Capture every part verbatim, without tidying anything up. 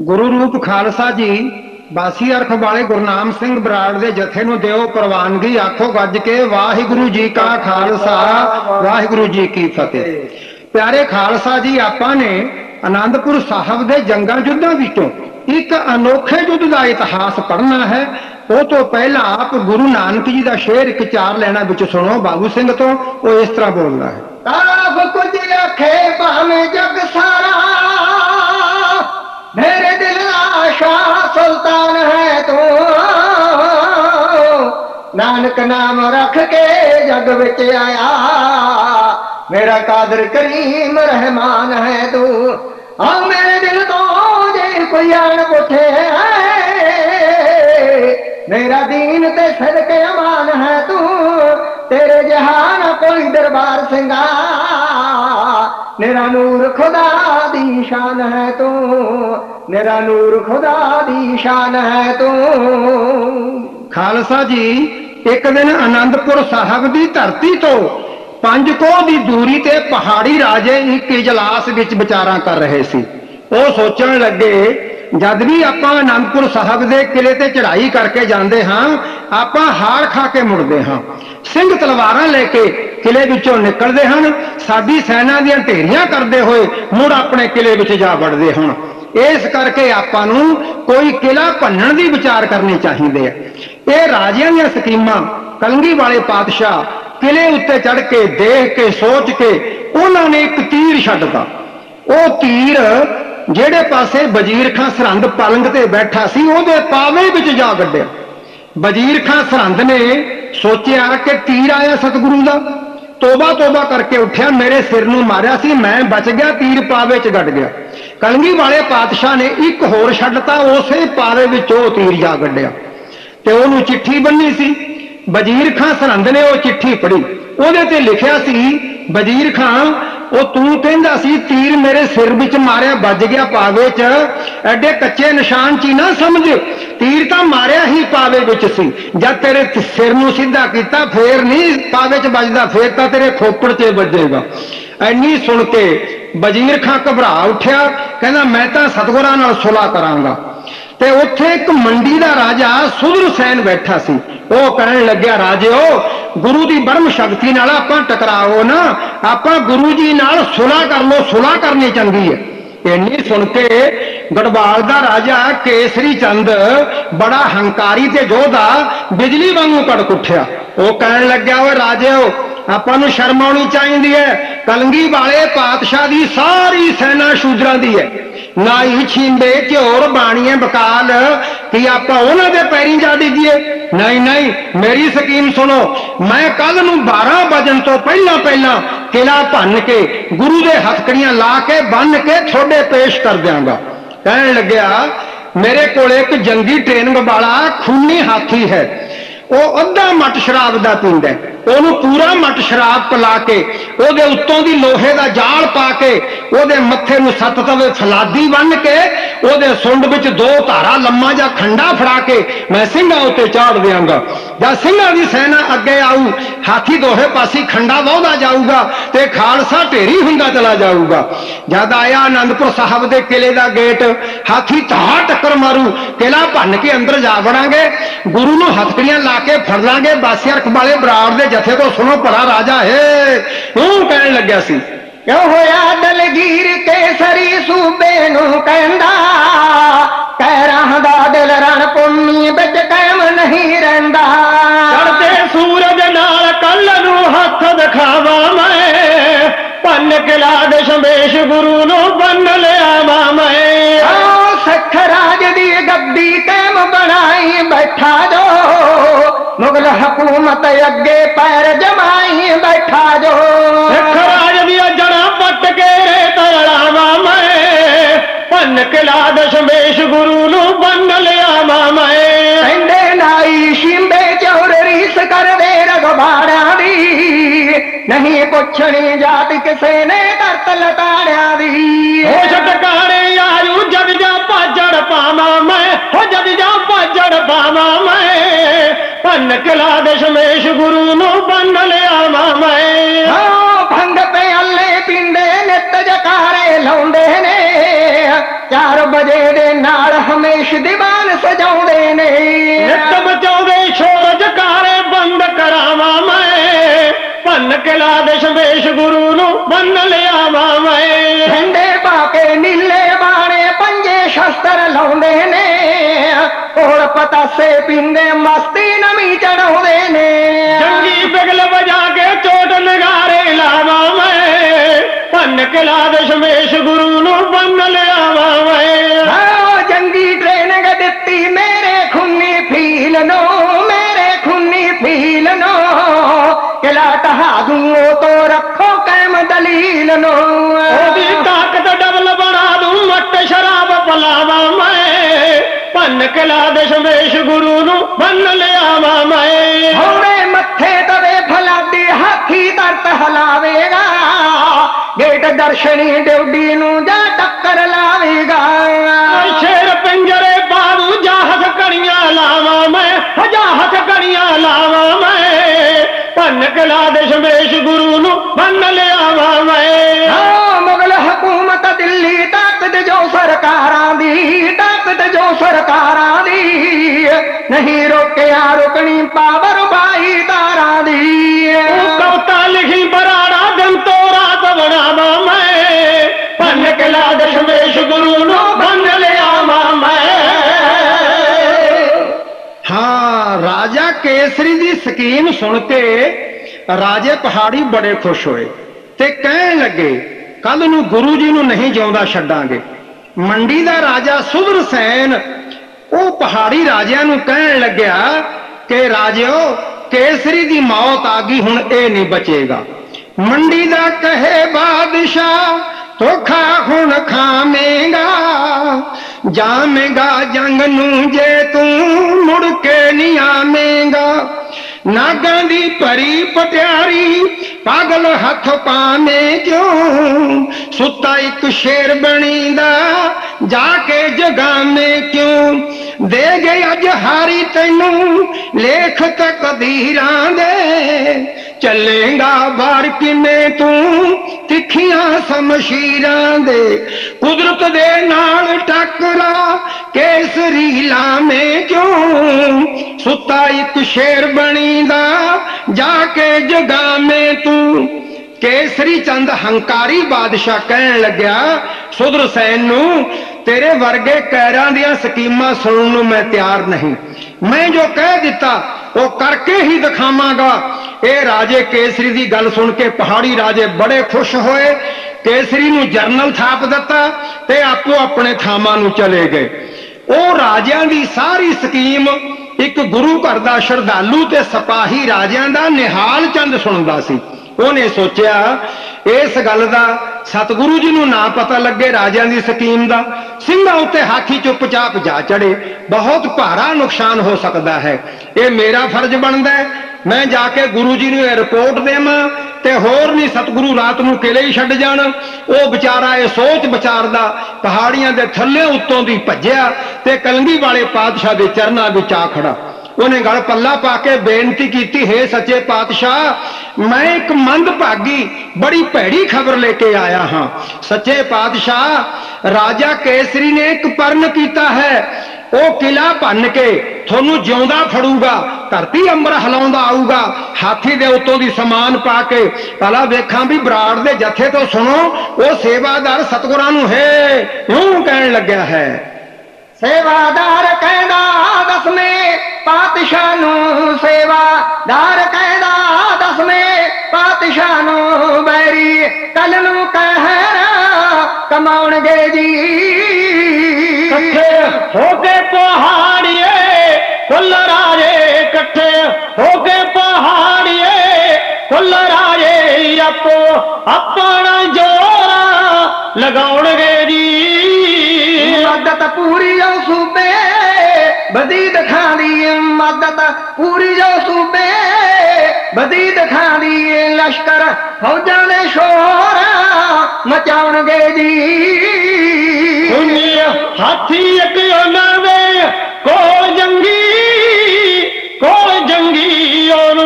गुरु रूप खालसा जी बासीअर्ख वाले गुरनाम सिंह बराड़ के जथे नूं दिओ प्रवानगी। आखो गज के वाहिगुरु जी का खालसा, वाहिगुरु जी की फतेह। प्यारे खालसा जी, आपां ने आनंदपुर साहब के जंगां युद्धां विचों एक अनोखे युद्ध का इतिहास पढ़ना है। वो तो पहला आप गुरु नानक जी का शेर एक चार लाइना विच सुनो बाबू सिंह तो, वो इस तरह बोलना है। सब कुछ रखे भावे जग सारा, मेरे दिल आशा सुल्तान है तू। नानक नाम रख के जग विच आया, मेरा कादर करीम रहमान है तू। आओ मेरे दिल तो जे कोई आन उठे है, मेरा दीन ते सदके अमान है तू। तेरे जहान कोई दरबार सिंगा, मेरा नूर खुदा दी शान है तू, मेरा नूर खुदा दी शान है तू। खालसा जी, एक दिन आनंदपुर साहब की धरती तो पंज कोह की दूरी ते पहाड़ी राजे एक इजलास विच विचारां कर रहे सी। वो सोचण लगे, जद भी आप आनंदपुर साहब के किले ते चढ़ाई करके जाते हाँ, आप हार खा के मुड़ते हाँ। सिंह तलवारा लेके किले विचों निकलते हैं, साडी सेना दीआं ढेरियां करते हुए मुड़ अपने किले विच जा वड़दे हन। इस करके आपां नूं कोई किला भन्न दी विचार करनी चाहिए है। ये राजियां दीआं स्कीमां कलंगी वाले पातशाह किले उत्ते चढ़ के देख के सोच के उन्होंने एक तीर छड्डता। वो तीर जेड़े पासे वजीर खां सरंद पलंग ते बैठा सी उहदे पावे विच जा वड्डिया। वजीर खां सरंद ने सोचिया कि तीर आया सतगुरु दा, तोबा तोबा करके उठ्या, मेरे सिर नूं मारिया सी, मैं बच गया, तीर पावे च गड़ गया। कलंगी वाले पातशाह ने एक होर छड्डता, उसे पावे विच ओ तीर जा वड्डिया ते उहनूं चिट्ठी बन्नी सी। वजीर खां सरंद ने वो चिट्ठी पढ़ी, उहदे ते लिखिया सी, वजीर खां वो तू कहंदा सी तीर मेरे सिर विच मारिया बज गया पावे च, एडे कच्चे निशान ची ना समझ, तीर तो मारिया ही पावे विच सी। जब तेरे सिर नूं सीधा किया फिर नहीं पावे च बजदा, फिर तो तेरे खोपड़ च बजेगा। ऐनी सुन के वजीर खां घबरा उठ्या, कहंदा मैं तो सतगुरां नाल सुलह करांगा। ते उत्थे एक मंडी का राजा सुदरसैन बैठा सी। वो कहण लग्या, राजे हो गुरु की ब्रह्म शक्ति नाल आपां टकराओ ना, आपां गुरु जी नाल सुलह कर लो, सुलह करनी चंगी है। इन्नी सुन के गढ़वाल का राजा केसरी चंद बड़ा हंकारी ते जोधा बिजली वांगू कड़क उठ्या। वो कहण लग्या, वो राजे हो आपां शर्म आनी चाहिदी है, कलंगी वाले पातशाह की सारी सेना शूद्रां दी है, ना ही छींबे झोर बाणिए बकाल कि आप उन्हों के पैरी जा दीजिए। नहीं नहीं, मेरी स्कीम सुनो, मैं कल नूं बारह बजन तो पहला पहला किला भन्न के गुरु के हथकड़ियां ला के बन के थोड़े पेश कर देंगा। कहन लग्या, मेरे को एक जंगी ट्रेनिंग वाला खूनी हाथी है, वो अद्धा मट शराब का पींदा है, ओनू पूरा मट शराब पिला के ओदे उत्तों दी लोहे का जाल पा के ओदे मत्थे नूं सत तवे फलादी बन के ओदे सुंड विच दो धारा लम्मा जा खंडा फड़ा के मैं सिंघां उत्ते चाढ़ देवांगा। जब सिंघां दी सेना अगे आऊ, हाथी दोहे पासी खंडा वहदा जाऊगा ते खालसा ढेरी हुंदा चला जाऊगा। जद आया आनंदपुर साहब के किले का गेट, हाथी तां टक्कर मारू, किला भन्न के अंदर जा वड़ांगे, गुरु नूं हथकड़ियां ला के फड़ लांगे। बासिआरख वाले बराड़ दे जथे तो सुनो भला राजा है, क्यों कहने लग्या सी, क्यों होया दलगीर केसरी सूबे नूं कहंदा, कहरां दा दिल रण भूमि विच कायम नहीं रहिंदा। चढ़दे सूरज नाल कल नूं हथ दिखावा मैं, भन किला दे शमेश गुरु नूं बन लियावा मैं। सख राज दी गद्दी कैम बनाई बैठा दो, मुगल हुकूमत अगे पैर जमाई बैठा जो। सिख राज दिया जड़ा पट के तड़ावा मैं, भन किला दशमेश गुरु नूं बन लियावा मैं। कहंदे नाई शिंबे चौर रीस कर दे रघबाड़ा दी, नहीं पुछणी जात किसे ने करत लताड़िया दी। होश टकारे आयू जग जा पाजड़ पावा मैं, हो जग जा पाजड़ पावा मैं, भन किला दशमेश गुरु नूं बन लियावा मैं। भंग प्याले पींदे नित जकारे लाउंदे ने, चार बजे दे नाल हमेश दीवान सजाउंदे ने नित बजावे शोर जकारे बंद करावा मैं भन के ला दे शमेश गुरु नू बन लियावा मैं झंडे पाके नीले बाणे पंजे शस्त्र लाउंदे ने होर पतासे पींदे मस्ती नमी चढ़ाउंदे ने जंगी बिगल बजा के चोट नगारे लावा मैं भन के ला दे शमेश गुरु नू बन लियावा तो रखो कैम दलील नो ताकत डबल बना दूं मत शराब पलावा मैं भन के ला दे शमेश गुरु नू बन लियावा मैं होरे मथे तवे फलादी हाथी तरत हलावेगा गेट दर्शनी ड्यूटी नू जा टक्कर लावेगा शेर पिंजरे बारू जाहत कड़ियां लावा मैं हजाहत कड़ियां लावा भन के ला दे शमेश गुरु नू बन लियावा मैं हाँ मुगल हुकूमत दिल्ली ताकत जो सरकारां दी ताकत जो सरकारां दी नहीं रोकिया रुकनी पावर भाई तारां दी कविता लिखी बराड़ा दिन तो रात बनावा मैं भन के ला दे शमेश गुरु नू बन लियावा मैं। हाँ राजा केसरी दी स्कीम सुन के राजे पहाड़ी बड़े खुश होए ते कहन लगे कल नू गुरु जी नू नहीं जिंदा छड्डांगे। मंडी दा राजा सुदरसैन ओ पहाड़ी राजियां नू कहन लग्या कि राजिओ केसरी दी मौत आ गई हुण ए नहीं बचेगा। मंडी दा कहे बादशाह धोखा हुण खावेगा जामेगा जंग नू जे तू मुड़ के नहीं आवेगा। नागां दी परी पटियारी पागल हथ पावे क्यों सुता एक शेर बणी दा जाके जगामे क्यों दे गए अज हारी तैनू लेख तक दीरां दे चलेगा बार कि मैं तू तिखियां समशीरां दे कुदरत दे नाल टकरा केसरी लामे क्यों सुता एक शेर बनी दा जाके जगा में तू। केसरी चंद हंकारी बादशाह कहन लग्या सुदरसैन नू तेरे वर्गे कैरां दियां स्कीमां सुनन नू मैं तैयार नहीं मैं जो कह दिता वो करके ही दिखावांगा। ए राजे केसरी दी गल सुन के पहाड़ी राजे बड़े खुश होए केसरी नू जर्नल थाप दिता ते आपो अपने थामां नू चले गए। ओ राजियां दी सारी स्कीम एक गुरु घर दा श्रद्धालू ते सिपाही राजियां दा निहाल चंद सुनदा सी। उहने सोचिया इस गल दा सतगुरु जी नू ना पता लगे राजियां दी स्कीम दा ਸਿੰਘਾਂ ਉੱਤੇ ਹਾਥੀ ਚੁੱਪਚਾਪ ਜਾ ਚੜੇ ਬਹੁਤ ਭਾਰਾ ਨੁਕਸਾਨ ਹੋ ਸਕਦਾ ਹੈ। ਇਹ ਮੇਰਾ ਫਰਜ਼ ਬਣਦਾ ਹੈ मैं जाके गुरु जी ने रिपोर्ट देवां ते होर नहीं सतगुरु रात नूं किले ही छड्ड जाण। वह बेचारा यह सोच विचारदा पहाड़ियां दे थल्ले उत्तों दी भज्जिया ते कलंगी वाले पातशाह दे चरनां विच आ खड़ा। उहने गल पल्ला पा के बेनती कीती हे सच्चे पातशाह मैं एक मंदभागी बड़ी भैड़ी खबर लेके आया हाँ। सच्चे पातशाह राजा केसरी ने एक परन कीता है वो किला भन्न के थोनू जिंदा फड़ूगा धरती अंबर हिलाउंदा आऊगा हाथी दे उत्तों दी समान पा के भला वेखां भी बराड़ दे जथे तो सुनो वो सेवादार सतगुरां नू है यूं कहन लग्या है। सेवादार कहदा दसवें पातशाह नू सेवादार कहदा दसवें पातशाह नू बैरी कल नू कहरा कमाउणगे जी कट्ठे होके पहाड़िए कुल राजे कट्ठे होके पहाड़िए कुल राजे आपो अपना जोरा लगाउणगे जी मदद पूरी जो सूबे बदी दिखा दी मदद पूरी जो सूबे बदी दिखा दी लश्कर फौजां ने शोरा मचाउणगे जी हाथी एक नवे को जंगी को जंगी और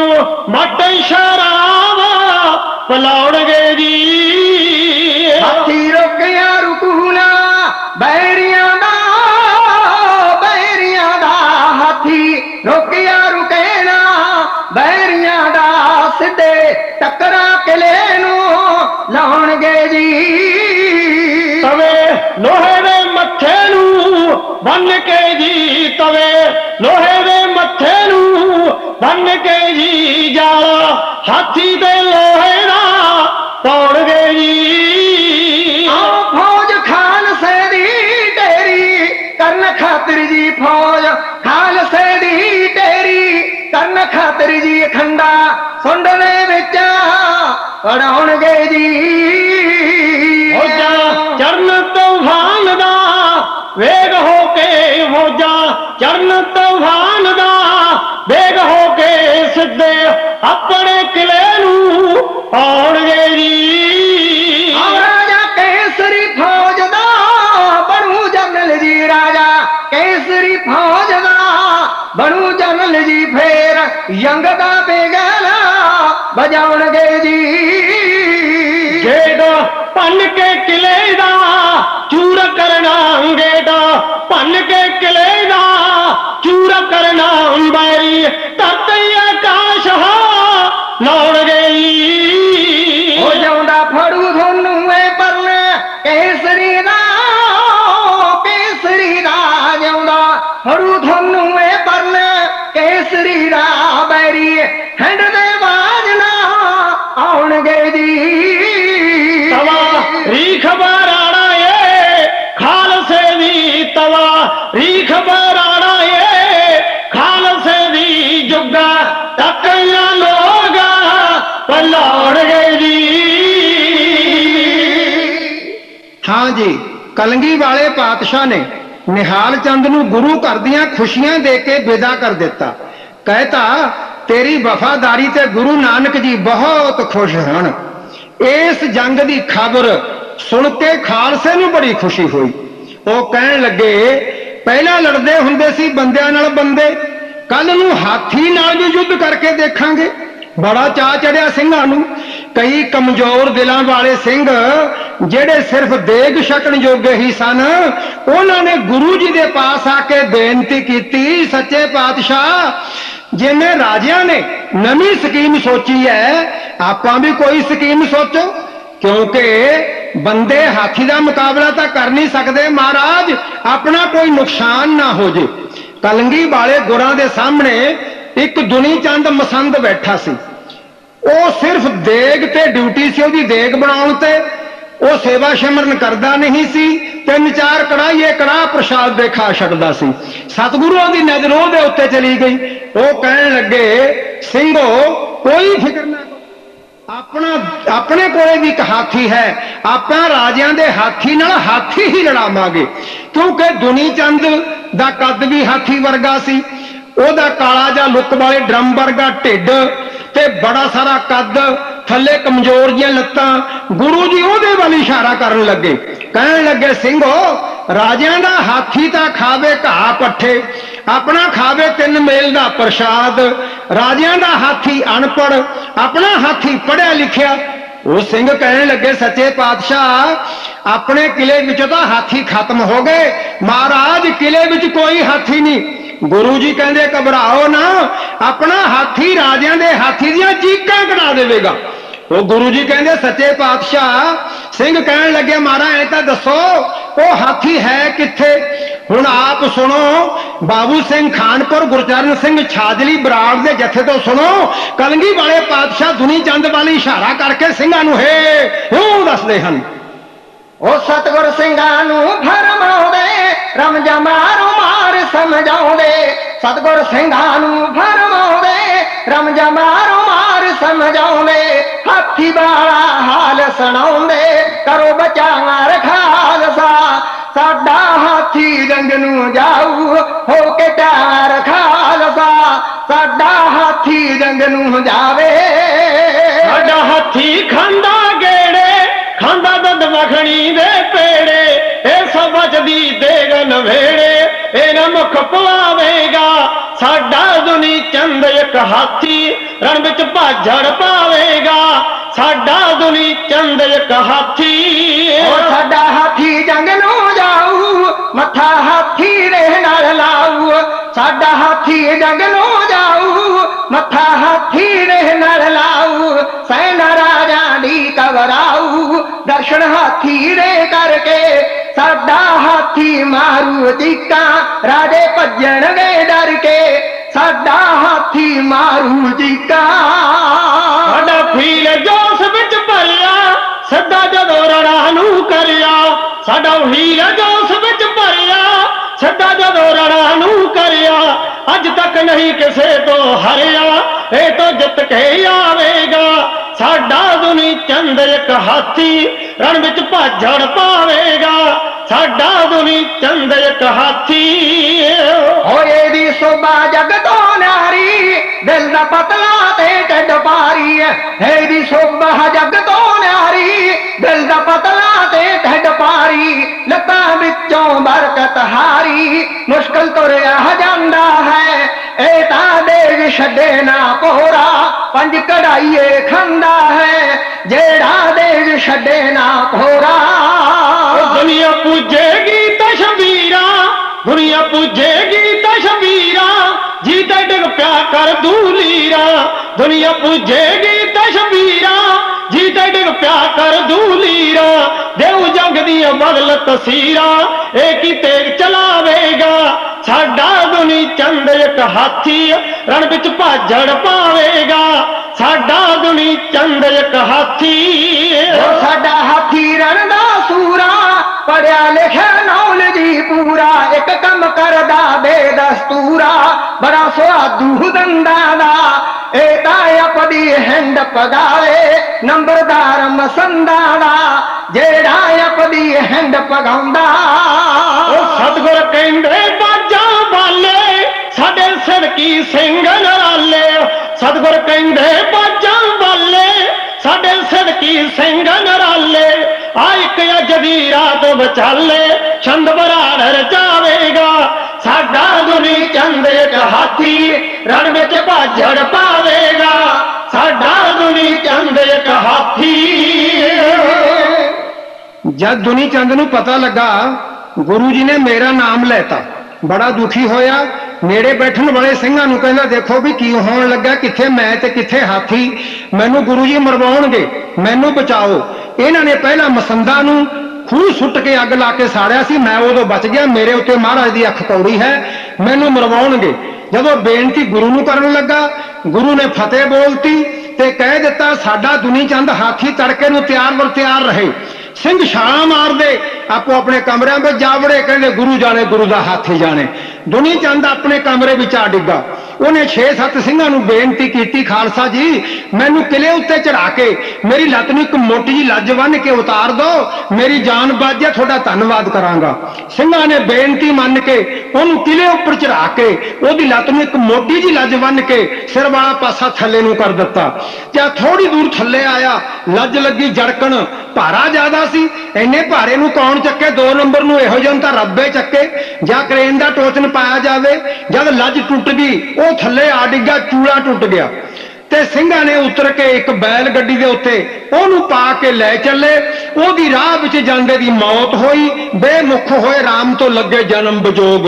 मट शरावा पलाउणगे जी हाथी रोकिया रुकूना बैर बन के जी तवे लोहे दे मथे नू बन के जी जाला हाथी दे लोहे दा तोड़ दे जी। फौज खालसे दी तेरी करन खातिर जी फौज खालसे दी तेरी करन खातिर जी खंडा सुंड दे विच पढ़ाउणगे जी। चरण तूफान दा वेग होके मौजा चरण तूफान दा वेग होके सिद्धे अपने किले नू पाउणगे जी। राजा केसरी फौज दा बनू जनरल जी राजा केसरी फौज दा बनू जनरल जी फेर यंग दा बेगाना बजाउणगे जी। गेट पन के किले दा चूर करना गेड़ा पन के किले दा चूर करना बारी तत आकाश हा लौड़ गई। हो जाऊंदा फड़ू धोनू परले केसरी दा केसरी दा जाऊंदा फड़ू धोनू परले केसरी दा बैरी हैंड दे बाजना आउण गे दी। तवा रीख बाराड़ा खालसे दी तवा रीख बराड़ा ये खालसे दी जुगा तकिया लोग लौड़ गए जी। हाँ जी, कलंगी वाले पातशाह ने निहाल चंद नू गुरु कर दिया खुशियां दे के विदा कर दिता। कहता तेरी वफादारी ते गुरु नानक जी बहुत खुश हैं। इस जंग की खबर सुन के खालसे नू बड़ी खुशी हुई। वो कहने लगे पहला लड़ते हुंदे सी बंदियां नाल बंदे, कल नू हाथी नाल भी युद्ध करके देखांगे। बड़ा चाह चढ़िया सिंघां नू। कई कमजोर दिलां वाले सिंह जेड़े सिर्फ देग शकण योगे ही सन, उन्होंने गुरु जी के पास आके बेनती की, सच्चे पातशाह जिन्हें राजिया ने नवी स्कीम सोची है आपां भी कोई स्कीम सोचो, क्योंकि बंदे हाथी का मुकाबला तो कर नहीं सकते, महाराज अपना कोई नुकसान ना हो जे। कलंगी वाले गुरां दे सामने एक दुनी चंद मसंद बैठा सी। वो सिर्फ देग ते ड्यूटी से उहदी देग बनाउण ते वो सेवा सिमरन करता नहीं सी, तीन चार कड़ाही कड़ाह प्रसाद दे खा सकदा सी। सतगुरुओं की नजर उहदे उत्ते चली गई। वो कहण लगे सिंघो कोई फिक्र ना, अपना अपने कोले भी एक हाथी है, आप राजियां दे हाथी नाल हाथी ही लड़ावांगे। क्योंकि दुनी चंद दा कद भी हाथी वर्गा सी, ओदा काला जा लुक वाले ड्रम वर्गा ढिड ते बड़ा सारा कद, थले कमजोर जिया लत्तां। गुरु जी ओदे वाल इशारा करन लगे, कहण लगे सिंघो राजियां दा हाथी तां खावे घाह पट्ठे, अपना खावे तीन मेल का प्रसाद। राजियां दा हाथी अनपढ़, अपना हाथी पढ़िया लिखिया। वो सिंह कहने लगे सच्चे पातशाह अपने किले विच तो हाथी खत्म हो गए, महाराज किले विच कोई हाथी नहीं। गुरु जी कहते घबराओ ना, अपना हाथी राजियां दे हाथी दियां चीकां कढ़ा देगा। वो गुरु जी कहते सच्चे पातशाह। सिंह कहन लगे महाराज ऐ तां दसो वो हाथी है किथे। हुण आप सुनो बाबू सिंह खानपुर गुरचरण सिंह छाजली बराड़ दे जथे तो सुनो, कलंगी वाले पातशाह दुनी चंद वाली इशारा करके सिंघां नूं हे हो दसदे हन। ओ सतगुर सिंघां नूं फरमाउंदे रम जमारो मार समझाउंदे, सतगुर सिंघां नूं फरमाउंदे रम जमारो मार समझाउंदे, हाथी वाला हाल सुणाउंदे करो बचाना खालसा, साडा हाथी जंग नू जाऊ होके तैयार खालसा, साडा हाथी जंग नू जावे। साडा हाथी खांदा गेड़े खांदा दंद मखणी दे पेड़े, ए सब बचदी देग नवेड़े ए ना मुख पवावेगा, साडा दुनी चंद एक हाथी रण विच भाजड़ पावेगा, साडा दुनी चंद एक हाथी। साडा हाथी जंग नू मथा हाथी रहना लाऊ, साडा हाथी जंग नो जाऊ मथा हाथी रहना लाऊ, सैना राजा दी कवराऊ दर्शन हाथी रे करके, साडा हाथी हाथी मारू दीका राजे भजन गे डर के साडा हाथी मारू दीका साडा फील जोश विच भरिया सदा जदों रड़ा नू करिया साडा फील जोश विच भरिया सदा जदों रड़ा नू करिया अज तक नहीं किसे तो हरिया ए तो जित के आवेगा साडा दुनी चंद एक हाथी रण विच भाजण पावेगा साडा दुनी चंद एक हाथी होए दी शोभा जगतो नारी दिल दा पतला ते ढिड भारी है दी शोभा जगतो नारी दिल दा पतला ते ढिड भारी लत्तां विचों बरकत हारी मुश्किल तुरिया जांदा है ए ता देग छड्डे ना कोरा पंज कढ़ाईए खांदा है जेड़ा देग छड्डे ना कोरा दुनिया पूजेगी तशबीरा दुनिया पूजेगी तशबीरा जीते डिग प्या कर दूलीरा दुनिया पूजेगी तशबीरा जीते डिग प्या कर दूलीरा देव जग दिया बदल तसीरा एक ही तेग चलावेगा साडा दुनी चंद एक हाथी रण विच भाजड़ पावेगा साडा दुनी चंद एक हाथी साडा हाथी रण दा सूरा पढ़िया लिखिया नॉलेज ही पूरा एक कम करदा बेदस्तूरा बड़ा सुआदू दंदा दा एता अपनी हिंद पगावे नंबरदार मसंदा दा जेड़ा अपनी हिंद पगाउंदा सतगुर कहंदे बाजा वाले साडे सिर की सिंघ नराले सतगुर कहंदे बाजा वाले साडे सिर की सिंघ नराले आइक अज दी रात बचाले छंद बराड़ रचावेगा साडा दुनी चंद एक हाथी रण विच भाजड़ पावेगा साडा दुनी चंद एक हाथी जब दुनी चंद नूं पता लगा गुरु जी ने मेरा नाम लेता बड़ा दुखी होया नेड़े बैठन वाले सिंघां नूं कहंदा देखो भी की होण लगा किथे मैं ते किथे हाथी मैनूं गुरु जी मरवाउणगे मैनूं बचाओ इन्हां ने पहला मसंदा नूं खूह सुट के अग ला के साड़िया सी मैं उदों बच गया मेरे उत्ते महाराज की अख कौड़ी है मैनूं मरवाउणगे जदों बेनती गुरु नूं करन लगा गुरु ने फतेह बोलती ते कह दिता साडा दुनी चंद हाथी तड़के नूं तैयार वर तैयार रहे सिंह छाला मार दे आपो अपने कमर में जा वड़े कहते गुरु जाने गुरु का हाथी जाने दुनी चंद अपने कमरे में आ डिगा उन्हें छे सत्त सिंघां नूं बेनती की खालसा जी मैनू किले उत्ते चढ़ा के मेरी लत्त नूं इक मोटी जी लज्ज बन के उतार दो मेरी जान बच जाए थोड़ा धन्नवाद करांगा सिंघां ने बेनती मन के उन्होंने किले उपर चढ़ा के उसदी लत्त नूं इक मोटी जी लज्ज बन के सिर वाला पासा थले नूं कर दिता ते थोड़ी दूर थले आया लज्ज लगी जड़कण भारा ज्यादा सी इन्ने भारे नूं कौन चके दो नंबर नूं इहो जिहा तां रब्बे चके जां क्रेन दा टोचन पाया जावे जद लज टुट गई वो थले आ डिगा चूड़ा टुट गया ते सिंघां ने उतर के एक बैल गड्डी दे उत्ते ओनू पा के लै चले ओदी राह विच जांदे दी मौत होई बेमुख होए राम तो लगे जन्म बजोग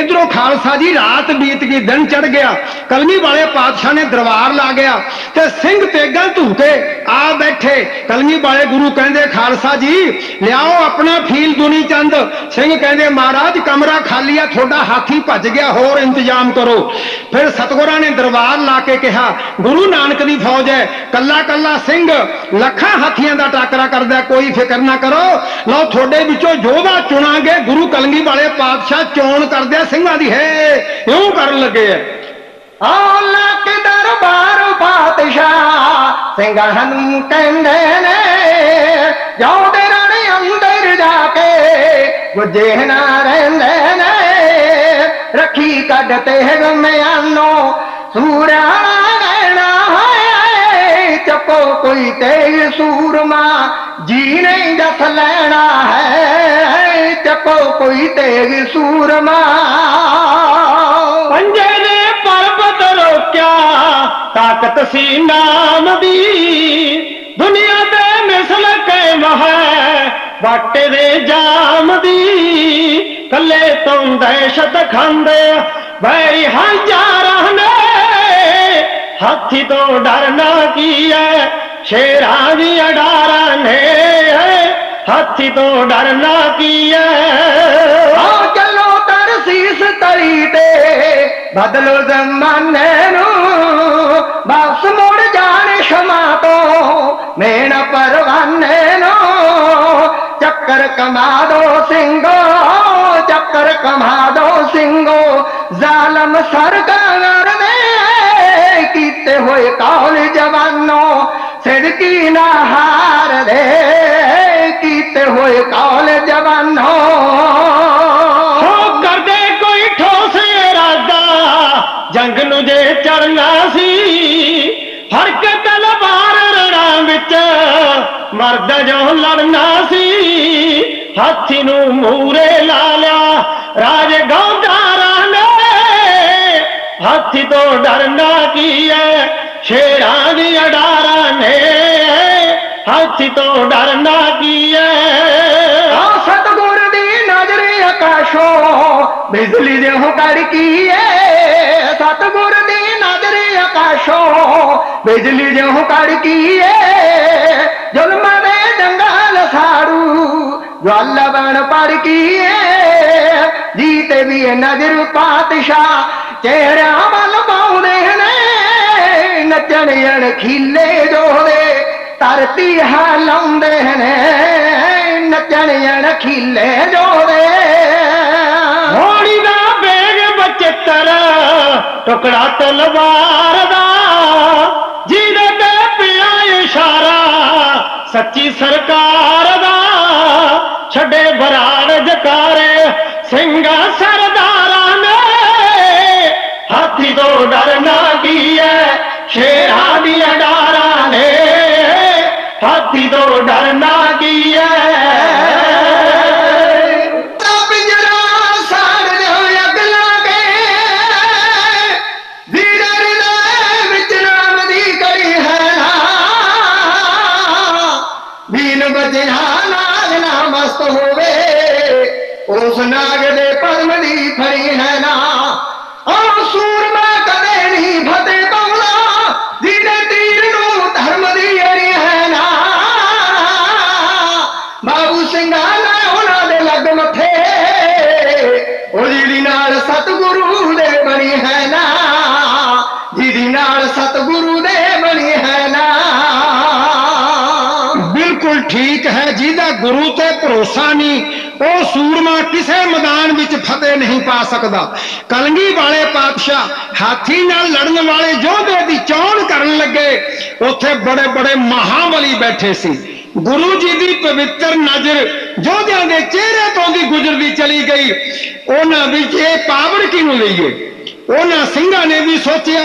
इधरों खालसा जी रात बीत गई दिन चढ़ गया कलमी वाले पातशाह ने दरबार ला गया ते सिंह तेगा धूके आ बैठे कलमी वाले गुरु कहंदे खालसा जी लियाओ अपना फील दुनी चंद सिंह कहंदे महाराज कमरा खाली आ थोड़ा हाथी भज गया होर इंतजाम करो फिर सतगुरां ने दरबार ला के कहा गुरु नानक दी फौज है कला कला सिंह लखा हाथियों का टाकरा करदा कोई फिक्र ना करो लो थोड़े विचों जोधा चुनांगे गुरु कलंगी वाले पातशाह चोण करदे सिंघां दी है यूं करन लगे है आला के दरबार पातशाह सिंघां नूं कहंदे ने जोधे रण अंदर जाके गुजे ना रहिंदे ने रखी कढते गम्यानो सूरा चको कोई तेज सूरमा जी नहीं दस लेना है चको कोई तेज सूरमा पंजे ने पर्वत रोक्या ताकत सी नाम दी दुनिया दे मिसल के वह वाटे दे जाम दी कले तुम दहशत खांदे वैरी हांजा रहने हाथी तो डरना की है शेरां दी अडारा ने हाथी तो डरना किया चलो तर शीस तरी दे बदलो जमाने नू बस मुड़ जाने क्षमा तो मेरा परवाने नो चक्कर कमा दो सिंगो चक्कर कमा दो सिंगो जालम सरकार ने कीते हुए कौल जवानो सिरकी ना हार दे कीते हुए कौल जवानो हो कर दे कोई ठोस इरादा जंग नू जे चढ़ना सी हर के तलवार रड़ा विच मर्द जो लड़ना सी हाथी नू मूरे ला लिया राज गौदारा ने हाथी तो डरना की है शेरा दी अडारा ने हाथी तो डरना की है सतगुर दी नजर आकाशो बिजली दे हुंकार की है सतगुर दी नजर आकाशो बिजली दे हुंकार की है जुल्म दे जंगल सारू ज्वाला बन पड़ की है जीते भी नजर पातशाह चेहरा बल पाने नचन अणखीले जोड़े तरती हलाउंदे ने नचन अणखीले जोड़े होली दा बेग बचित्तर टुकड़ा तलवार दा जिदे ते पिया इशारा सच्ची सरकार दा छड़े बराड़ जकारे सिंगा सरदारा ने हाथी तो डरना की है शेरा दी अडारा ने हाथी तो डरना की है पिंजरा सार दो अग लागे धीरे विच राम दी करी है बीन बजना नाग ना मस्त होवे उस नाग दे परम दी फरी है ना और सूरमा कदे नहीं फते पौला जिने तीर नू धर्म दी अरी है ना बाबू सिंह ने उन्हां दे लग मथे जिदी नाल सतगुरु दे बनी है ना जिदी नाल सतगुरु दे बनी है ना बिल्कुल ठीक है जिदा गुरु ते भरोसा नहीं वह सूरमा किसी मैदान में फतेह नहीं पा सकता। कलंगी वाले पातशाह हाथी नाल लड़न वाले योधे की चोण करन लगे उत्थे बड़े बड़े महाबली बैठे सी। गुरु जी की पवित्र नजर योधिया के चेहरे तो भी गुजरती चली गई। उन्होंने ये पावर किनू लीए उन्होंने सिंघा ने भी सोचा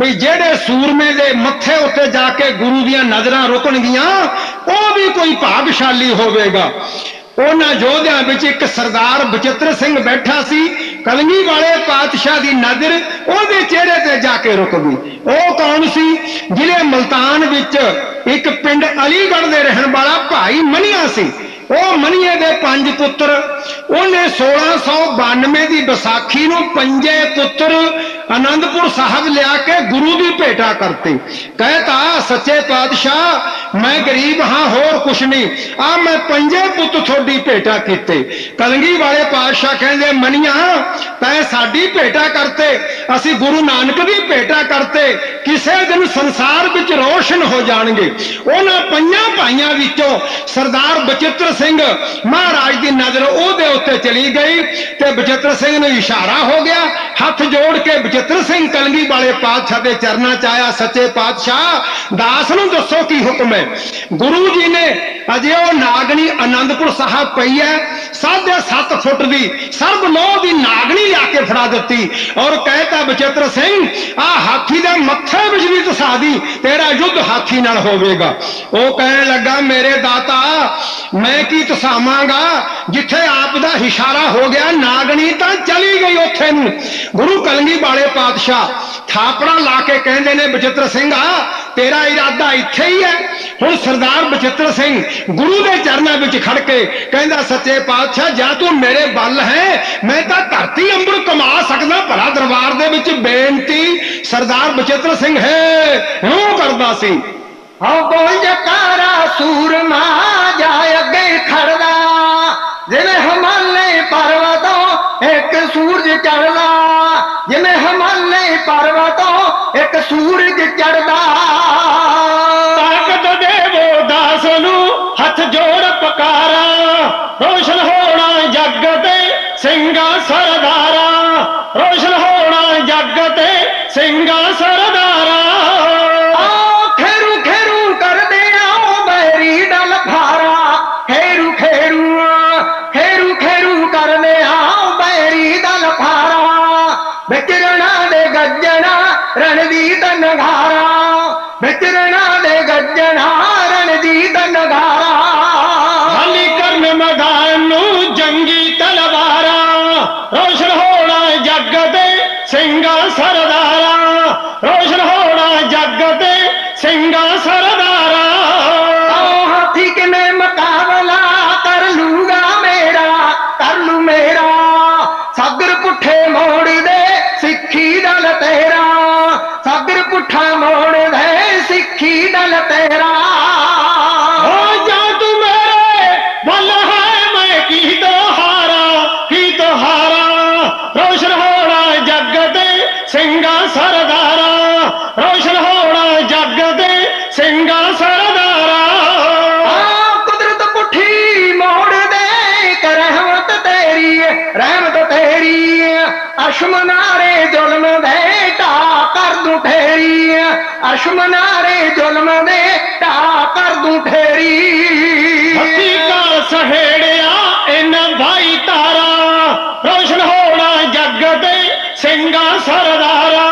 बी जेड़े सूरमे दे मत्थे उत्ते जाके गुरु दियां नजरां रुकण गियां वह भी कोई भागशाली होवेगा। उन्हां योधियां विच एक सरदार बचित्तर सिंह बैठा सी। कलंगी वाले पातशाह की नजर उहदे चेहरे ते जाके रुक गई। वह कौन सी? जिले मुल्तान विच एक पिंड अलीगढ़ दे रहन वाला भाई मनिया सी। वह मनिये दे पंज पुत्र। उन्हें सोलह सौ बानवे की बैसाखी नूं पंजे पुत्र आनंदपुर साहब लिया के गुरु की भेटा करती। कहता सच्चे पातशाह मैं गरीब हाँ होर कुछ नहीं आ मैं पंजे पुत थोड़ी भेटा कीते। कलंगी वाले पातशाह कहते मनिया तैं साडी भेटा करते असी गुरु नानक भी भेटा करते किसी दिन संसार विच रोशन हो जाएंगे। उन्हां पंजां भाइयां विचों सरदार बचित्तर सिंह महाराज की नजर उहदे उत्ते चली गई ते बचित्तर सिंह नूं इशारा हो गया। हथ जोड़ के बचित्तर सिंह कलंगी वाले पातशाह के चरणा चाया सच्चे पातशाह दास नूं दसो की हुक्म है। गुरु जी ने अजे वो नागनी आनंदपुर साहब पई है साढ़े सत्त फुट की सर्ब लोह की नागनी लाके फड़ा दी और कहता बचित्तर सिंह आ हाथी दे मत्थे विच भी तसा दी तेरा युद्ध हाथी नाल होवेगा। वो कहने लगा मेरे दाता मैं की तसावांगा जिथे आप दा इशारा हो गया नागनी तो चली गई उत्थे नूं। गुरु कलंगी वाले पातशाह थापड़ा ला के कहते ने बचित्तर सिंह आ तेरा इरादा इत्थे ही है। हुण सरदार बचित्तर सिंह गुरु के चरणों में खड़ के कहता सच्चे पातशाह जा तू मेरे बल है मैं तो धरती अंबर कमा सकदा भला दरबार दे विच बेनती सरदार बचित्तर सिंह है क्यों करदा सी। हाँ बोल जकारा सूरमा जा अगे खड़ एक सूरज चढ़दा जिमें हिमालय पर्वतों एक सूरज चढ़दा। ताकत देवो दासनु हथ जोड़ पकारा रोशन होना जगते सिंगा सरदारा रोशन होना जगते सिंगा सरदारा। खेरू खेरू कर देना बैरी डल भारा खेरू खेरू खेरू खेरू करने आओ बैरी दल भारा। बिचरणा दे गजना रणजीत नगारा बिचरणा दे गजना रणजीत नगारा। हली करन मदानू जंगी तलवारा रोशन होना जगते सिंगा सरदारा रोशन होना जगते सिंगा सरदारा। हाथी के में मुकाबला कर लूगा मेरा कर लू मेरा सागर पुठे मोड़ दे सिक्खी दल तेरा सागर पुठा मोड़ दे सिक्खी दल तेरा। हो जा तू मेरे भल है मैं की तो हारा की तो हारा रोशन होना जगते सिंगा सरदारा रोशन होना जगते सिंगा सरदारा। कुदरत पुठी मोड़ दे रहमत तेरी रहमत तेरी अश्मनारे जुल्म दे टा कर दू ठेरी अश्मनारे जुल्म दे टा कर दू ठेरी। हकीका सहेड़िया इन भाई तारा रोशन होना जगते सिंगा सरदारा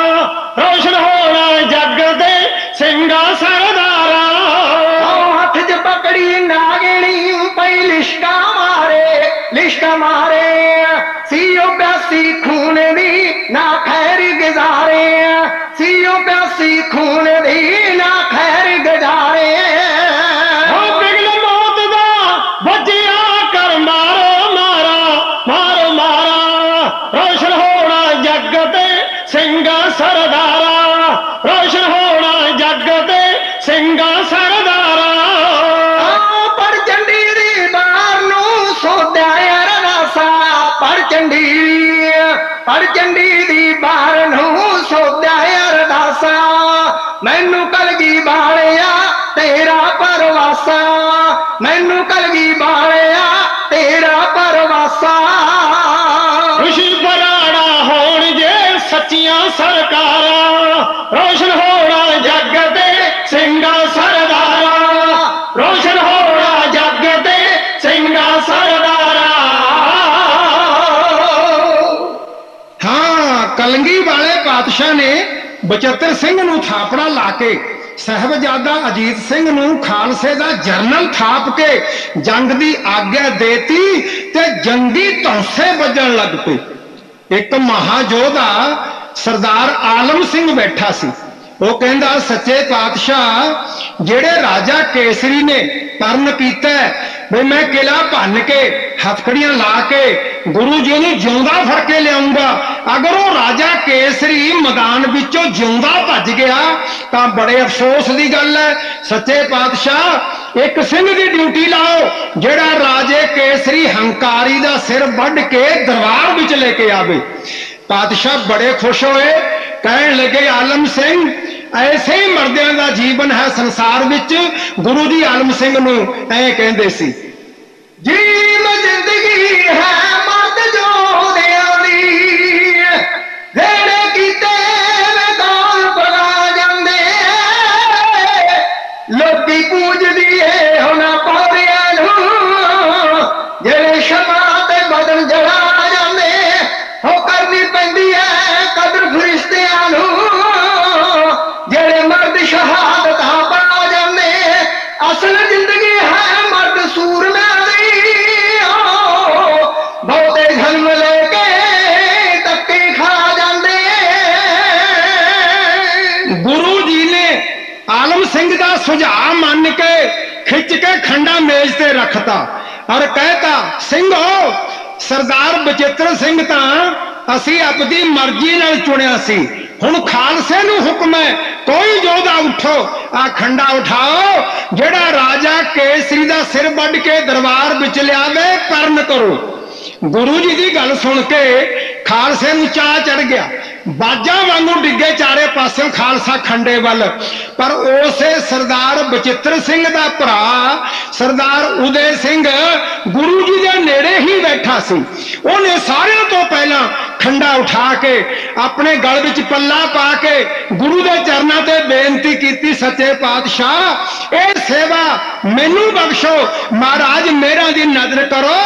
रोशन होना जगते सिंगा सरदारा। हथ च पकड़ी नागिणी पई लिश्का मारे लिश्का मारे सीओ प्यासी खून दी ना खैर गुजारे सीओ प्यासी खून दी ना खैर गुजारे। हो बिगल मौत दा बचिया कर मारो मारा मारो मारा रोशन होना जगते सिंगा सरदारा रोशन होना जगते सिंगा सरदारा। पर चंडी दी बार नू सोद्या रसा पर चंडी पर चंडी दी बार नू सोद्या अरदासा मैनू कलगी बालिया तेरा परवासा मैनू कलगी बालिया तेरा परवासा। खुशी बराड़ा होन जे सच्चिया सरकारा रोशन होना जगते सिंगा सरदारा रोशन होना जगते सिंगा सरदारा। कलंगी वाले बादशाह ने बचत्तर सिंह नू थापड़ा लाके साहबजादा अजीत सिंह नू खालसे दा जरनल थाप के जंग दी आग्ञा देती ते जंगी तौसे बजन लग पे। एक महाजोधा सरदार आलम सिंह बैठा सी वो कहंदा सच्चे पातशाह जेड़े राजा केसरी ने तरण कीता वे मैं किला भन्न के हथकड़ियां ला के गुरु जी ने जिंदा फड़ के लियाऊंगा। अगर वो राजा केसरी मैदान विचों जिंदा भज गया तो बड़े अफसोस की गल है। सच्चे पातशाह एक सिंह की ड्यूटी लाओ जेड़ा राजे केसरी हंकारी का सिर बढ़ के दरबार विच लेके आवे। पातशाह बड़े खुश होए कहन लगे आलम सिंह ऐसे ही मरदियां का जीवन है संसार विच। गुरु जी आलम सिंह नूं ऐ कहंदे सी जीव जिंदगी है मर्द जोदियां दी जेड़े कीते मैदान बना जांदे लोकी पूजदी है होना पौरिया नूं जेड़े शमा ते बदन जला जांदे हो करनी पैंदी है कदर फरिश्तियां नूं जेड़े मर्द शहादत पा जाने। असल जिंदगी है मर्द सूरमे बहुते जन्म लेके धक्के खा जाते। गुरु जी ने आलम सिंह का सुझाव मान के खिंच के खंडा मेज से रखता और कहता सिंह हो सरदार बचित्र सिंह ता असी अपनी मर्जी नाल चुनिया सी हुण खालसे नू हुक्म है कोई जोधा उठो आ खंडा उठाओ जेड़ा राजा केसरी दा सिर बढ़ के दरबार विच लियावे परन करो। गुरु जी की गल सुन के खालसे नूं चाह चढ़ गया, बाजा वांगू डिगे चारे पासों खालसा खंडे वल। पर उसे सरदार बचित्र सिंह दा भरा सरदार उदय सिंह गुरु जी दे नेड़े ही बैठा सी। उन्हें सारे तो पहला खंडा उठा के अपने गल विच पल्ला पा के गुरु दे चरना ते बेनती कीती, सच्चे पातशाह ये सेवा मैनू बख्शो, महाराज मेरा दी नजर करो,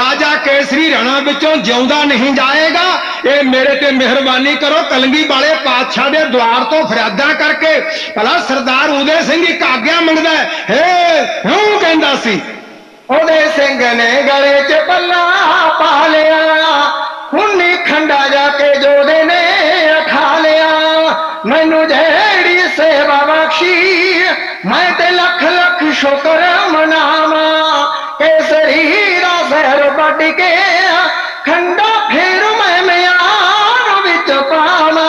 राजा केसरी राणा विचों जिंदा नहीं जाएगा, ये मेरे ते मेहरबानी करो। कलंगी वाले पातशाह दे द्वार तो फरियादा करके भला सरदार उदय सिंह की आग्या मंगदा है, हे हूं कहंदा सी। उदय सिंह ने गले च पल्ला पा लिया, हुन्नी खंडा जाके जोड़े ने खा लिया, मैनू जेड़ी सेवा बख्शी मैं ते लख लख शुक्र मनावा। केसरी दा शहर वड के खंडा फिर मैं म्यार विच पावा।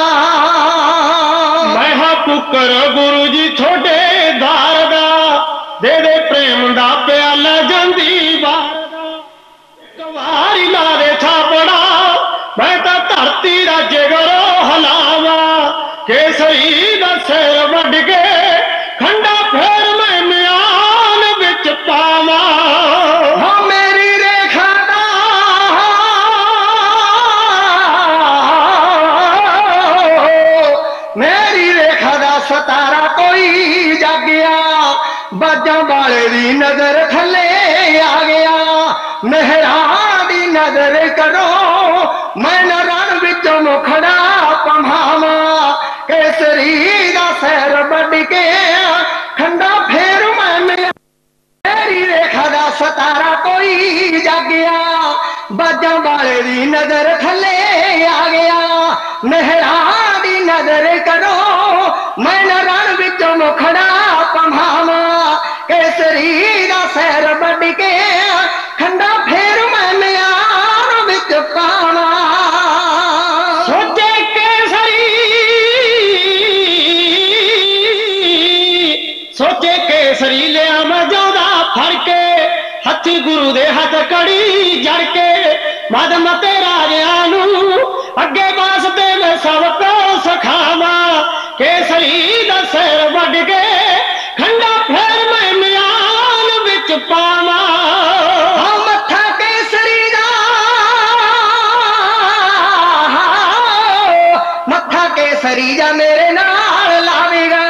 मैं पुकर गुरु जी छोटे दार दा दे दे प्रेम दा प्याला जंदी बार दा, इक वारी ला दे छापड़ा मैं तो धरती राजे करो हलावा। केसरी दा सिर वड के खंडा फेर मैं म्यान विच पावा। हाँ मेरी रेखा दा मेरी रेखा दा सतारा कोई जागिया, बाजा वाले दी नजर थले आ गया, मेहरा दी नजर करो मैं रण विच मुखड़ा पमावा। केसरी दा सिर वड के खंडा फेर मैं मेरी रेखा दा सतारा कोई जागिया, बाजा वाले दी नजर थले आ गया, मेहरा दी नजर करो मैं रण विच मुखड़ा पमावा। केसरी दा सिर वड के खंडा फेर मैं म्यार विच पावा। सोचे केसरी लिया मैं जोदा फर के, हथी गुरु दे हथ कड़ी जड़ के, मद मते राजू अगे वास्ते मैं सब को सखावा। केसरी दा सिर वड के खंडा फेर मैं म्यान विच पावा। केसरी जा मेरे नाल लावेगा,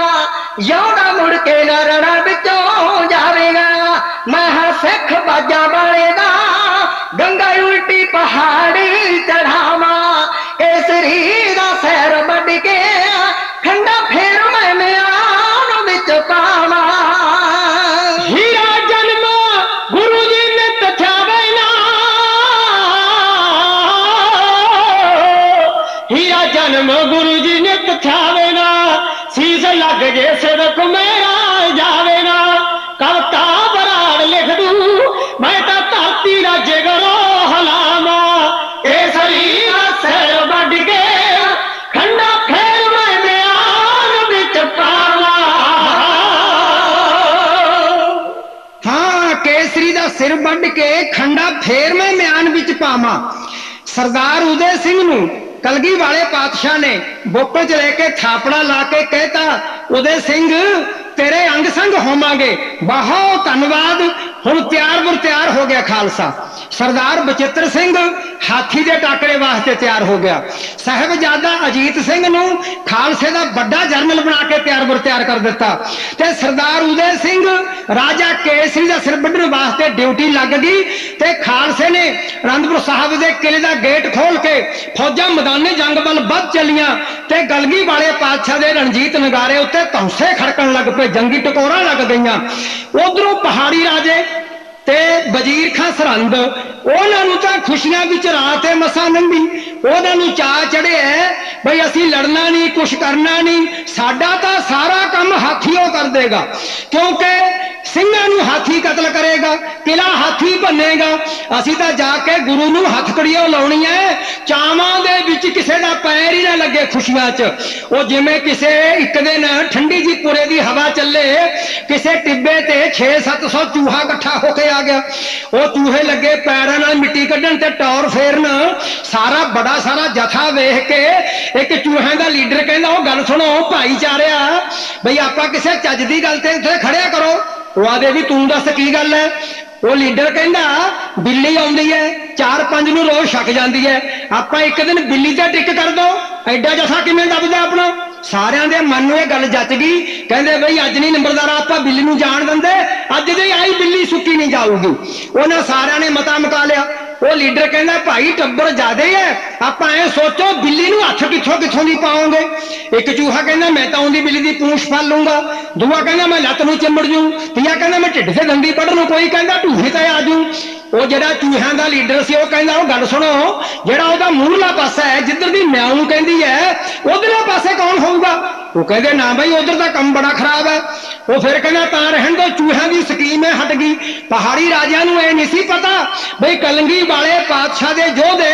योदा मुड़ के नरणा बिचों जावेगा, मैं हाँ सिख बाजा बनेगा, गंगा उल्टी पहाड़ी चढ़ावा। केसरी दा सिर वड के खंडा फेर मैं म्यान विच पावा। हीरा जन्म गुरु जी नित छावे ना, हीरा जन्म गुरु जी नित छावे ना, सीस लग जे सिर को मेरा जावे ना, कविता बराड़ लिख दू मैं तो धरती राजे करो हलावा। केसरी दा सिर वड के खंडा फेर मैं म्यान विच पावा। हाँ केसरी दा सिर वड के खंडा फेर मैं म्यान विच पावा। सरदार उदय सिंह नू कलगी वाले पातशाह ने बोपे च लेके थापड़ा ला के कहता, उदय सिंह तेरे अंग संग होवांगे, बहुत धन्नवाद, हुण तैयार बुर तैयार हो गया खालसा। सरदार बचित्र सिंह हाथी के टाकरे वास्ते तैयार हो गया, साहबजादा अजीत सिंह नू खालसे का बड़ा जरनल बना के तैयार बुर तैयार कर दिता। ते सरदार उदय सिंह राजा केसरी का सिर बढ़ने वास्ते ड्यूटी लग गई। तो खालसे ने आनंदपुर साहब के किले का गेट खोल के फौजा मैदानी जंग बल बद चलिया। तो गलगी वाले पातशाह के रणजीत नगारे उत्ते तौंसे खड़कन लग पे, जंगी टकोरा लग गई। उधरों पहाड़ी राजे ते वजीर खां सरंद उन्होंने तो खुशियां विच रात मसा लंघी, उन्होंने चा चढ़े भाई असी लड़ना नहीं, कुछ करना नहीं, साडा तो सारा काम हाथियों कर देगा, क्योंकि ਸਿੰਘਾਂ ਨੂੰ हाथी कतल करेगा, किला हाथी बनेगा, असी तो जाके गुरु ਨੂੰ ਹੱਥਕੜੀਆਂ ਲਾਉਣੀ ਹੈ, ਚਾਵਾਂ ਦੇ ਵਿੱਚ ਕਿਸੇ ਦਾ मेरा पैर ही ना लगे खुशियां च। जिमें किसी एक दिन ठंडी जी पुरे की हवा चले किसी टिब्बे ते छे सत्त सौ चूहा कट्ठा होके आ गया, वो चूहे लगे पैरों नाल मिट्टी कढ़न ते टौर फेरन। सारा बड़ा सारा जथा वेख के एक चूहे का लीडर कहना गल सुनो भाईचारिया बई आपां किसी चज दी गल ते उत्थे खड़िया करो। वो आदे भी तू दस की गल है। वो लीडर कहना बिल्ली आउंदी है चार पंज नूं रोज छक जाती है, आपां एक दिन बिल्ली ते टिक कर दो, एडा जथा किवें दबदा अपना। सारियां दे मन नूं इह गल जच गई, कहंदे बई अज नहीं नंबरदारा आपां बिल्ली नूं जाण दिंदे, अज दी आई बिल्ली सुक्की नहीं जाऊगी। उन्हां सारियां ने मता मुका लिया। वो लीडर कहना भाई टब्बर ज्यादा है, आप सोचो बिल्ली नूं हथ किथों किथों नहीं पाओगे। एक चूहा कहना मैं तो उनकी बिल्ली की पूंछ फल लूंगा, दूआ कहना मैं लत्त नूं चिमड़ जूं, तीआ कहना मैं ढिड से दंडी पढ़ लूं, कोई कहना ढूहे ते आ जूं। वो जो चूहों का लीडर से कहना वो गल सुनो जो मूहरला पासा है जिधर की म्याऊ कहती है उधरला पासे कौन होगा। वो कहते ना भाई उधर का कम बड़ा खराब है। वो फिर कहना तां रहण दो, चूहों की स्कीम है हट गई। पहाड़ी राजा नूं इह नहीं सी पता बई कलंगी वाले पातशाह दे जोधे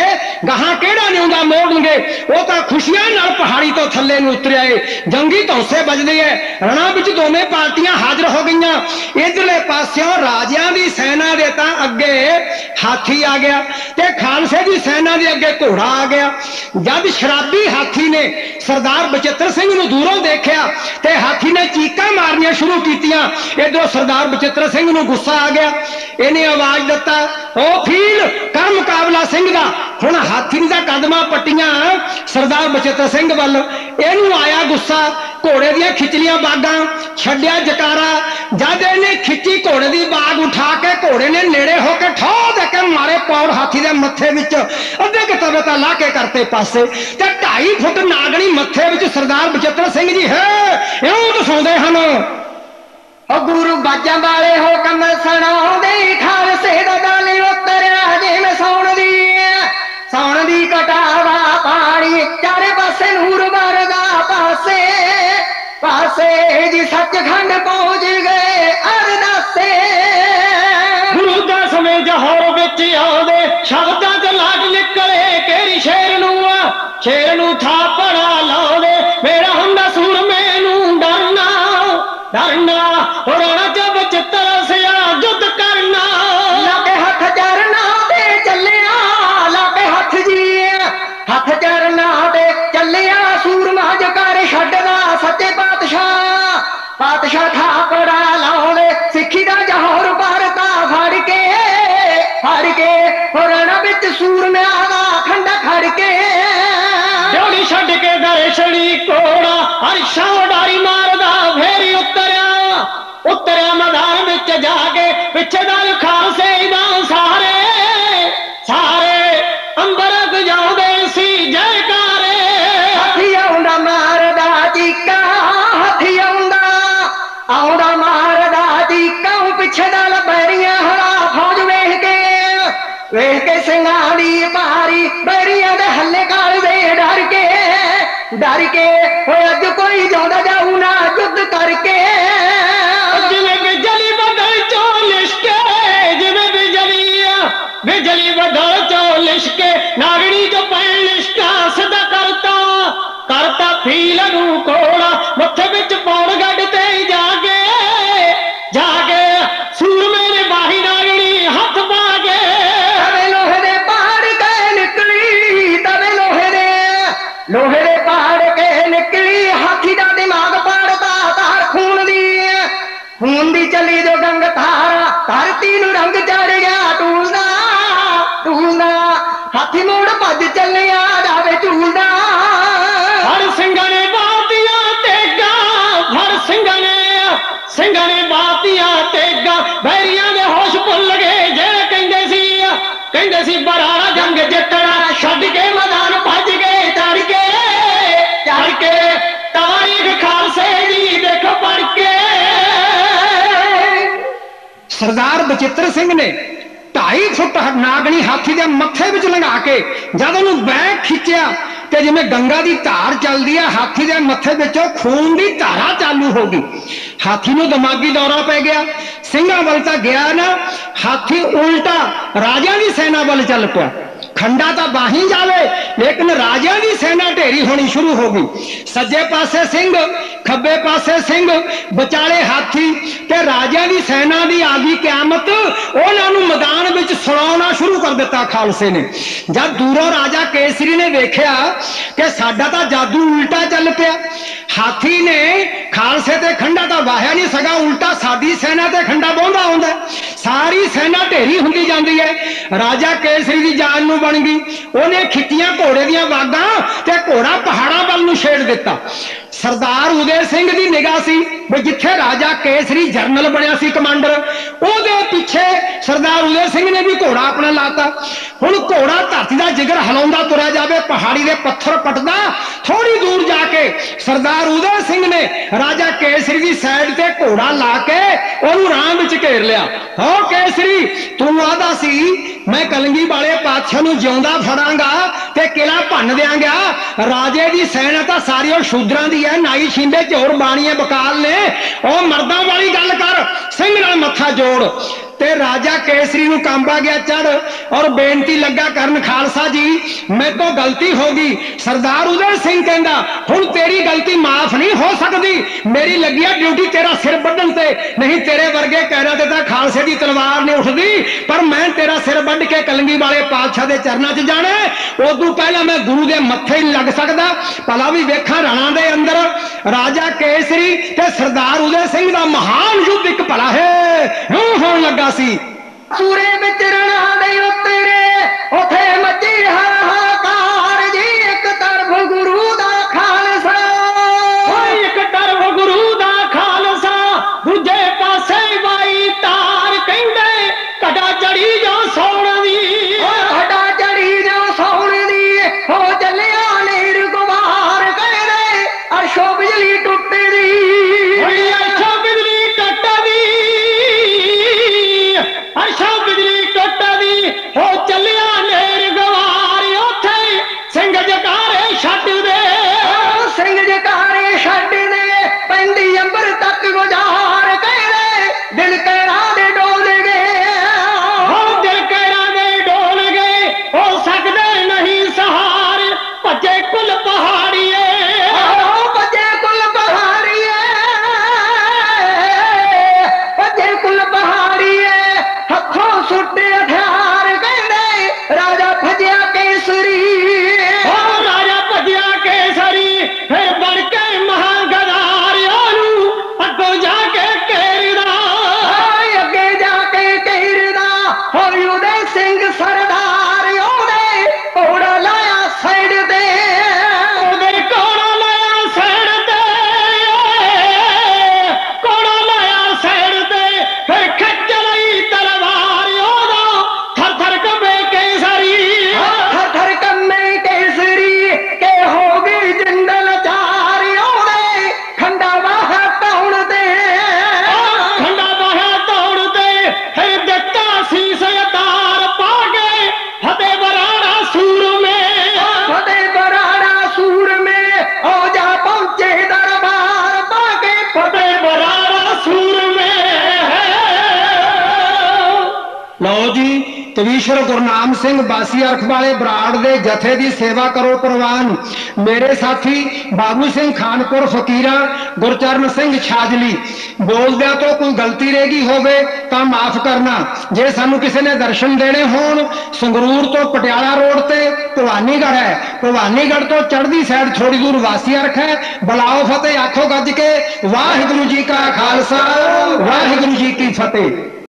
गाहां केड़ा न्यूंदा मोड़नगे। वो तां खुशियां नाल पहाड़ी तो थल्ले नूं उतरिया है। जंगी धौंसे बजदे है, रणा विच दोवें पार्टियां हाजिर हो गईयां। इधरले पासियों राजियां दी सेना दे तां अगे हाथी आ गया ते खालसे दी सेना दे अगे घोड़ा आ गया। जद शराबी हाथी ने सरदार बचित्तर सिंह नूं दूरों देखिया ते हाथी ने चीकां मारनियां शुरू कीतियां। इधरों सरदार बचित्तर सिंह नूं गुस्सा आ गया, इहने आवाज दित्ता ओ फील कर मुकाबला सिंह दा। हुण हाथी ने कदमां पट्टियां सरदार बचित्तर सिंह वल, इहनूं आया गुस्सा, घोड़े दियां खिचलियां बागां, छड्डिया जकारा। जद इहने खिच्ची घोड़े दी बाग उठा के घोड़े ने नेड़े होके ठो देके मारे पौड़ हाथी दे मत्थे विच, अद्धे किताबता ला के करते पासे ते ढाई फुट नागनी मत्थे विच सरदार बचित्तर सिंह जी है इहनूं दसाउंदे हन। ओ गुरु बाजा वाले हुकम सुणाउंदे खालसे दा गाली उतरिया जिवें सौण दी सौण दी कटावा पाणी चारे पासे नूर वरगा पासे पासे जी सचखंड पहुंच गए अरदासे। गुरु दा समय जहोर विच आउंदे शब्दां च लाज निकले केरी शेर नूं शेर नूं थापड़ा लाउंदे। मेरा हुंदा सुरमे नूं डरना डरना पातशाह थापड़ा लाउंदे सिखी दा जहोर भारता फड़ के फड़ के होरण विच सूरम्या दा खंडा खड़ के जोड़ी छड्ड के दर्शनी कोड़ा हर्षा डारी मारदा फेरी उतरिया उतरिया मैदान विच जाके पिछे दल खालसे दा सारे सारे अंबर गजाउंदे सी जयकारे। हाथी आउंदा मारदा चीका हाथी आउंदा आउंदा मारदा चीकां पिछे दल बैरियां हरा फौज वेख के वेख के सिंघाड़ी भारी बैरियां दे हल्ले कर दे डर के डर के होए अज कोई जांदा जाऊ ना युद्ध करके। जिवें बिजली बदल चो लिशके जिवें बिजलियां बिजली बदल चो लिशके नागड़ी जो पैण लिशका सदा करता करता फील नूं कोड़ा मत्थे विच पौड़ गड ते लोहे दे पहाड़ के निकली। हाथी दा दिमाग पड़ता तार खून दी खून दी चली जो गंग धारा धरती नूं रंग चढ़ गया टूलदा टूलदा। हाथी मोड़ भज चलिया जावे टूलदा। हर सिंह ने बातिया तेगा हर सिंह ने सिंह ने बातिया तेगा बैरियां दे होश भुल गए जेड़े कहंदे सी कहंदे सी बराड़ा जंग जितणा छड्ड के मैदान भज गए के तारीख खालसे दी देखो पढ़ के। सरदार बचित्तर सिंह ने ढाई फुट नागनी हाथी दे मत्थे विच लंघा के जद उहनूं बैक खिंचिया ते जिवें गंगा की धार चलती है हाथी के मत्थे विचों खून की धारा चालू हो गई। हाथी नूं दिमागी दौरा पै गया, सिंघां वल तां गया ना, हाथी उल्टा राजा की सेना वल चल पिया। खंडा तो बाही जावे लेकिन राजा की सेना ढेरी होनी शुरू हो गई। सज्जे पासे सिंह, खब्बे पासे सिंह, बचाले हाथी ते राजे की सेना की आ गई क्यामत। उन्होंने मैदान में सुना शुरू कर दिता खालसे ने। जब दूरों राजा केसरी ने देखा कि साडा तो जादू उल्टा चल पिया, हाथी ने खालसे ते खंडा तो वाहिया नहीं सगा, उल्टा साडी सेना ते खंडा बोंदा हुंदा, सारी सेना ढेरी हुंदी जांदी है। राजा केसरी दी जान नूं बन गई। उहने खित्तियां घोड़े दीयां वागां ते घोड़ा पहाड़ां वल नूं छेड़ दित्ता। सरदार उदय सिंह दी निगाह सी भी जिथे राजा केसरी जरनल बनिया सी कमांडर, उहदे पिछे सरदार उदय सिंह ने भी घोड़ा अपना लाता। हुण घोड़ा धरती दा जिगर हिलाउंदा तुरिया जावे, पहाड़ी दे पत्थर पटदा, थोड़ी दूर जाके सरदार उदय सिंह ने राजा केसरी दी साइड ते घोड़ा ला के ओनू राह विच घेर लिया। हो केसरी, तू आदा सी मैं कलंगी वाले पातशाह नूं जिउंदा फड़ांगा ते किला भन्न देंगा, राजे दी सेना तां सारी ओह शूद्रां दी है, नाई छिंबे चोर बाणिए बकाल ने, ओह मर्दां वाली गल कर, सिंह नाल मत्था जोड़। ते राजा केसरी नूं कांबा गया चढ़ और बेनती लगा करन, खालसा जी मेरे तो गलती होगी। सरदार उदय सिंह कहंदा हुण तेरी गलती माफ नहीं हो सकती, मेरी लगी है ड्यूटी तेरा सिर बड्ढन ते, नहीं तेरे वर्गे कहना ते तां खालसे दी तलवार नहीं उठदी, पर मैं तेरा सिर बड्ढ के कलंगी वाले पातशाह दे चरनां च जाणा, उदों पहला मैं गुरु दे मत्थे ही लग सकदा। भला भी वेखां राणा दे अंदर राजा केसरी ते सरदार उदय सिंह दा महान युद्ध एक भला है हूं होण लगा। पूरे बिच रणा दे उतरे उथे मची हाहाकार जी, एक तरफ गुरु दा खालसा, एक तरफ गुरु दा खालसा, दूजे पासे वाई तार कहंदे कड़ा चढ़ी जा सोने दी, कड़ा चढ़ी जा सोने दी, हो जलिया नीर गुवार कहंदे अरशो बिजली टुटे दी, हो चलिया नेर गवारी उथे सिंह जकारे छड्ड दे, सिंह जकारे छड्ड दे, पैंदी अंबर तक गुजार कहरे दिल कहरा दे डोल गए, हो दिल कहरा दे डोल गए, हो सकदे नहीं सहार भजे कुल पहाड़िए, हो भजे कुल पहाड़िए, भजे कुल पहाड़िए, हथों सुटे कविश्वर गुरनाम सिंह बासीअर्ख वाले बराड़ दे जथे दी सेवा करो परवान। मेरे साथी बाबू सिंह खानपुर फकीरा, गुरचरण सिंह छाजली। बोलदिया तो कोई गलती रह गई होवे तां माफ करना। जे सानू किसी ने दर्शन देने होण, संगरूर तो पटियाला रोड ते भवानीगढ़ है, भवानीगढ़ तो चढ़दी साइड थोड़ी दूर बासीअर्ख है। बुलाओ फतेह आखो गज के वाहिगुरू जी का खालसा वाहिगुरू जी की फतेह।